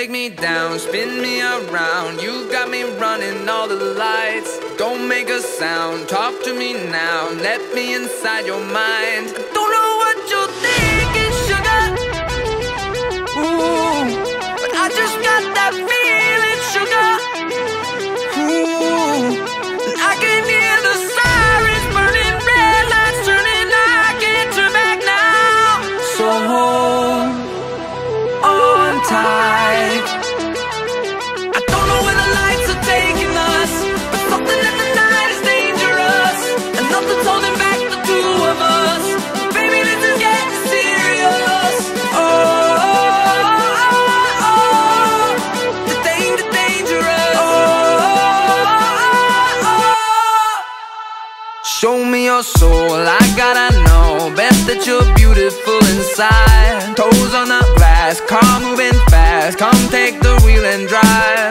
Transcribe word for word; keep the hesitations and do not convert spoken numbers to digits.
take me down, spin me around. You got me running all the lights. Don't make a sound, talk to me now. Let me inside your mind. I don't know what you're thinking, sugar. Ooh, but I just got that feeling, sugar. Ooh, and I can hear the sirens burning, red lights turning. I can't turn back now. So hold on tight. I don't know where the lights are taking us, but something in the night is dangerous, and nothing's holding back the two of us. Baby, this is getting serious. Oh, oh, oh, oh. The thing that's dangerous. Oh, oh, oh, oh. Show me your soul, I gotta know. Best that you're beautiful inside. Toes on the glass, car moving fast. Come take the wheel and drive.